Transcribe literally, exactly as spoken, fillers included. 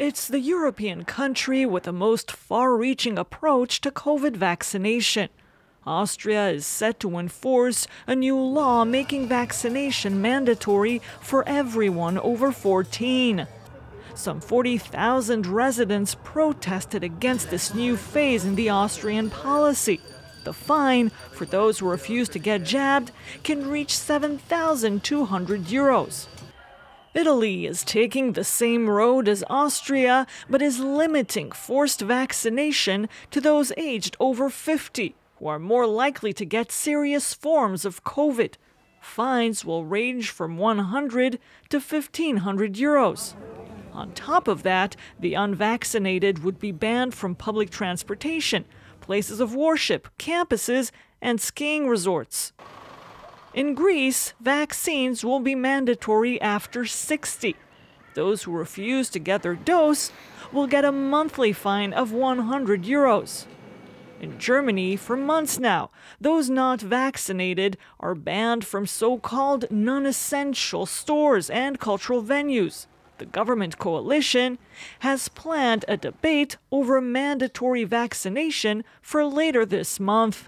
It's the European country with the most far-reaching approach to COVID vaccination. Austria is set to enforce a new law making vaccination mandatory for everyone over fourteen. Some forty thousand residents protested against this new phase in the Austrian policy. The fine for those who refuse to get jabbed can reach seven thousand two hundred euros. Italy is taking the same road as Austria, but is limiting forced vaccination to those aged over fifty, who are more likely to get serious forms of COVID. Fines will range from one hundred to fifteen hundred euros. On top of that, the unvaccinated would be banned from public transportation, places of worship, campuses, and skiing resorts. In Greece, vaccines will be mandatory after sixty. Those who refuse to get their dose will get a monthly fine of one hundred euros. In Germany, for months now, those not vaccinated are banned from so-called non-essential stores and cultural venues. The government coalition has planned a debate over mandatory vaccination for later this month.